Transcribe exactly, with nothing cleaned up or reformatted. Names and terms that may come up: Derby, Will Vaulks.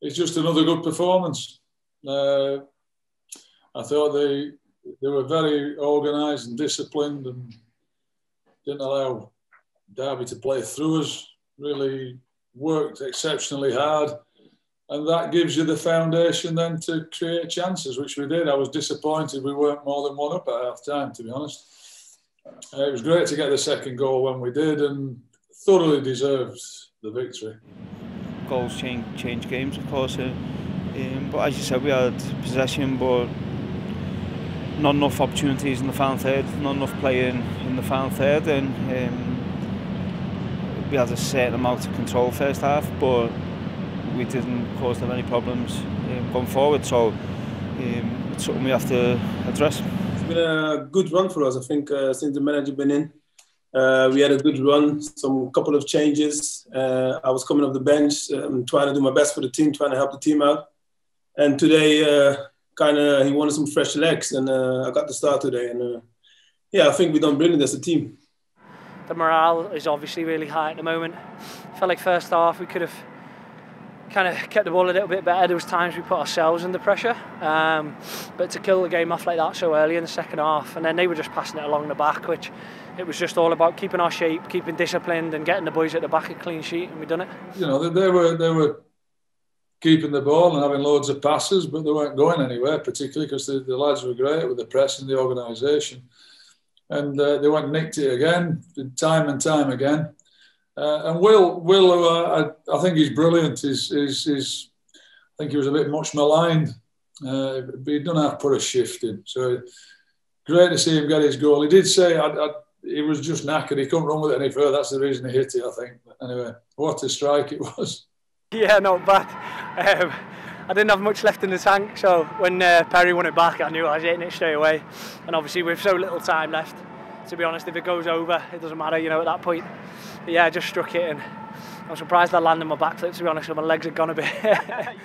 it's just another good performance. Uh, I thought they they were very organised and disciplined and didn't allow Derby to play through us. Really worked exceptionally hard, and that gives you the foundation then to create chances, which we did. I was disappointed we weren't more than one up at half time, to be honest. Uh, it was great to get the second goal when we did, and thoroughly deserved the victory. Goals change, change games, of course. Uh, um, but as you said, we had possession, but not enough opportunities in the final third, not enough playing in the final third, and um, we had a certain amount of control first half, but we didn't cause them any problems um, going forward. So um, it's something we have to address. It's been a good run for us, I think, uh, since the manager been in. Uh, we had a good run, some couple of changes. Uh, I was coming off the bench, um, trying to do my best for the team, trying to help the team out. And today, uh, kind of, he wanted some fresh legs, and uh, I got the start today. And uh, yeah, I think we done brilliant as a team. The morale is obviously really high at the moment. I felt like first half we could have kind of kept the ball a little bit better. There was times we put ourselves under pressure, um, but to kill the game off like that so early in the second half, and then they were just passing it along the back, which it was just all about keeping our shape, keeping disciplined, and getting the boys at the back a clean sheet, and we done it. You know, they were they were keeping the ball and having loads of passes, but they weren't going anywhere particularly because the, the lads were great with the press and the organisation, and uh, they went nicked it again, time and time again. Uh, and Will, Will, who I, I think he's brilliant. He's, he's, he's, I think he was a bit much maligned, uh, but he done have put a shift in. So great to see him get his goal. He did say I, I, he was just knackered. He couldn't run with it any further. That's the reason he hit it, I think. But anyway, what a strike it was. Yeah, not bad. Um, I didn't have much left in the tank, so when uh, Perry won it back, I knew I was hitting it straight away. And obviously, with so little time left, to be honest, if it goes over, it doesn't matter, you know, at that point. But yeah, I just struck it, and I'm surprised I landed my backflip, to be honest, so my legs had gone a bit.